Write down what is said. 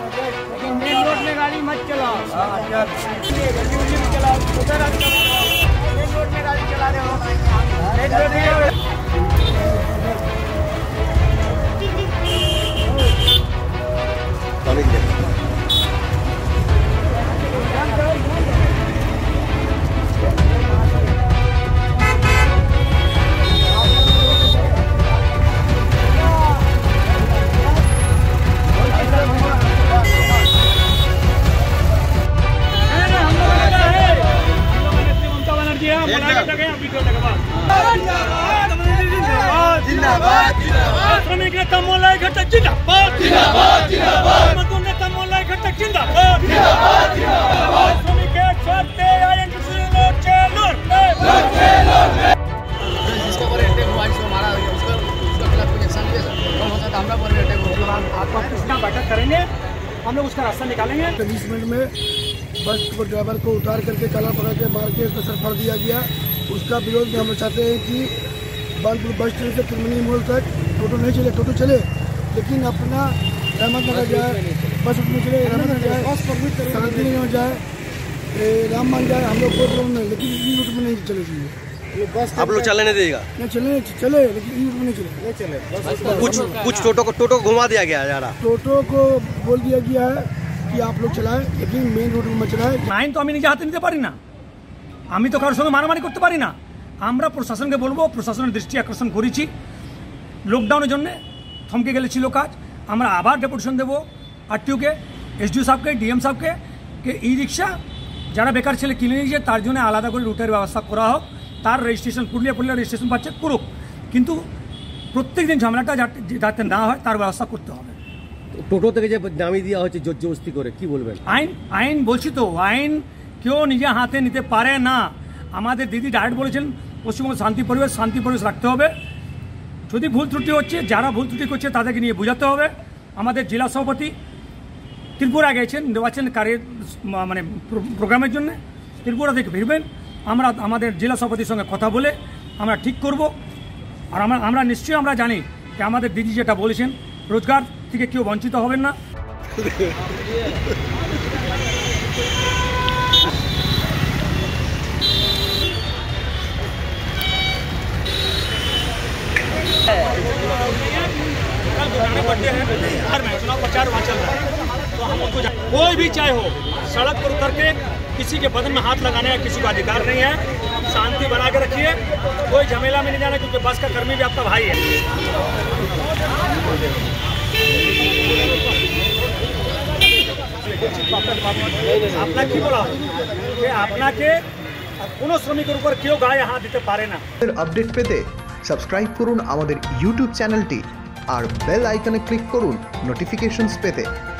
Main road में गाड़ी मत चलाओ, चलाओ उधर मेन रोड में गाड़ी चला रहे हो। मेन रोड में बैठक करेंगे, हम लोग उसका रास्ता निकालेंगे। पनिशमेंट में बस ड्राइवर को उतार करके काला पकड़ के मार के उसका सर फाड़ दिया गया। उसका विरोध में हम चाहते हैं कि बस स्टैंड से त्रिवेणी मोड़ तक टोटो नहीं चले, टोटो चले लेकिन अपना रामनगर जाए, बस उठने चले रामनगर जाए, शांति नहीं हो जाए, रामबाग जाए, हम लोग कोई प्रॉब्लम नहीं, लेकिन ई रूट में नहीं चले चाहिए। बस आप लोग चलने नहीं देगा, नहीं चले, चले लेकिन ई रूट में नहीं चले। कुछ टोटो को घुमा दिया गया, जा रहा टोटो को बोल दिया गया है कि आप लोग चलाएं लेकिन मेन रूट में चलाएं। आईन तो हम निजे हाथ नीते पारी ना, আমি তো কারোর সঙ্গে মারামারি করতে পারি না। আমরা প্রশাসনকে বলবো, প্রশাসনের দৃষ্টি আকর্ষণ করেছি, লকডাউনের জন্য থমকে গেছিল কাজ। আমরা আবার ডেপুটেশন দেব আরটিওকে, এসডিও সাহেবকে, ডিএম সাহেবকে, যে ই রিক্সা যারা বেকার ছেলে কিনে নিয়েছে তার জন্য আলাদা করে রুটের ব্যবস্থা করা হোক, তার রেজিস্ট্রেশন পুরুলিয়া পুরুলিয়া রেজিস্ট্রেশন পাচ্ছে করুক, কিন্তু প্রত্যেক দিন ঝামেলাটা যাতে না হয় তার ব্যবস্থা করতে হবে। টোটো থেকে যে নামিয়ে দেওয়া হচ্ছে জোর জবরদস্তি করে, কি বলবেন? আইন বলছি তো, আইন क्यों निजे हाथे नीते पारे ना। हमारे दीदी डायरेक्ट बोले पश्चिमबंग शांति परिवेश रखते हो, जो भूल त्रुटि होच्छे जरा भूल त्रुटि करछे तादेरके निये बोझाते होबे। हमारे जिला सभापति त्रिपुरा गेछेन निर्वाचन कार्य माने प्रोग्रामेर जन्य, त्रिपुरा थेके फिरबेन, आमरा आमादेर जिला सभापतिर संगे कथा बोले आमरा ठीक करब। और आमरा निश्चय आमरा जानी कि आमादेर दीदी जेटा बोलेछेन रोजगार थेके केउ वंचित हबेन ना। चुनाव प्रचार वहाँ चल रहा है, तो हम उनको कोई भी चाहे हो सड़क पर उतर के किसी के बदन में हाथ लगाने का किसी का अधिकार नहीं है। शांति बना के रखिए, कोई झमेला में नहीं जाना, क्योंकि बस का कर्मी भी आपका भाई है। अपना की बोला कि अपना के कोनो श्रमिकों पर क्यों गाय हाथ देते पारे ना। अपडेट पे সাবস্ক্রাইব করুন আমাদের ইউটিউব চ্যানেলটি আর বেল আইকনে ক্লিক করুন নোটিফিকেশনস পেতে।